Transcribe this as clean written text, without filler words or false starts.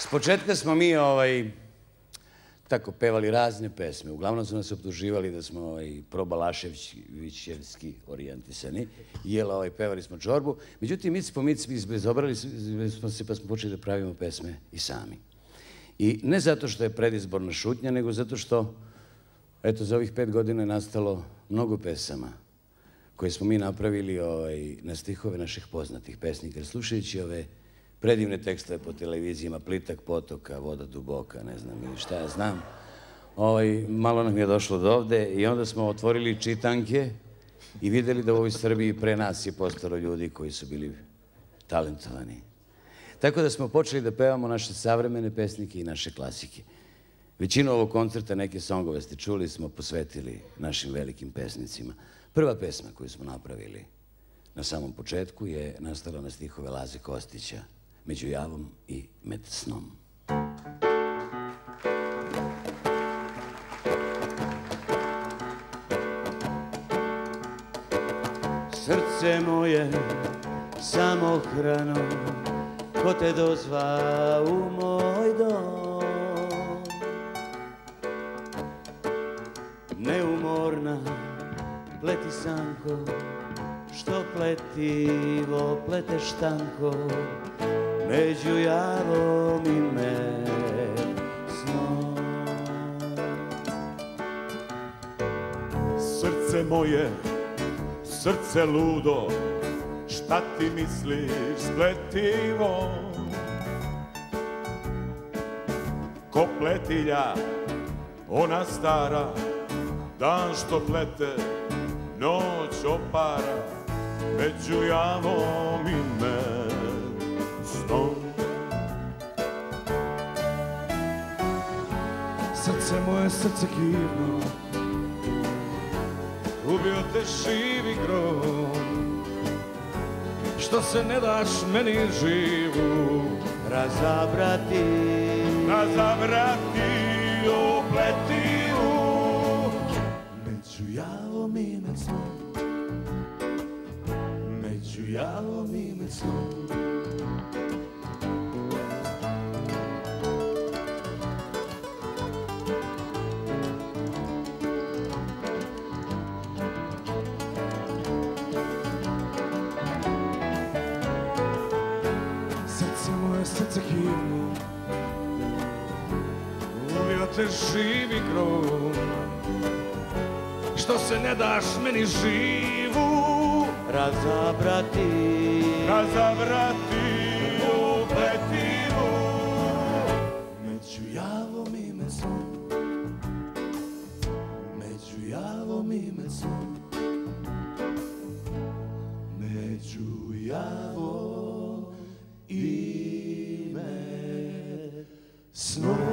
S početka smo mi tako pevali razne pesme. Uglavnom su nas optuživali da smo probalaševićevski orijentisani. Pevali smo čorbu. Međutim, mic po mic izobrali smo se pa smo počeli da pravimo pesme i sami. I ne zato što je predizborna šutnja, nego zato što, eto, za ovih 5 godina je nastalo mnogo pesama koje smo mi napravili na stihove naših poznatih pesnika. Slušajući ove predivne tekstove po televizijima, Plitak potoka, Voda duboka, ne znam ili šta ja znam, malo nam je došlo do ovde i onda smo otvorili čitanke i videli da u ovoj Srbiji pre nas je postalo ljudi koji su bili talentovani. Tako da smo počeli da pevamo naše savremene pesnike i naše klasike. Većinu ovog koncerta, neke songove ste čuli, smo posvetili našim velikim pesnicima. Prva pesma koju smo napravili na samom početku je nastala na stihove Laze Kostića, Među javom i med snom. Srce moje samohrano, ko te dozva u moj dom, neumorna pleti sanko, što pletivo pleteš tanko, među javom i med snom. Srce moje, srce ludo, šta ti misliš spletivo? Ko pletilja, ona stara, dan što plete, noć opara, među javom i med snom. Srce moje, srce kivno, ubio te šivi grom, što se ne daš meni živu razabrati, razabrati u pletivu, među javom i med snom, među javom i med snom. Srce kivno, ubio te živi grom, što se ne daš meni živu razabrati, razabrati u pletivu, među javom i med snom, među javom i med snom, među javom i med snom. Snow.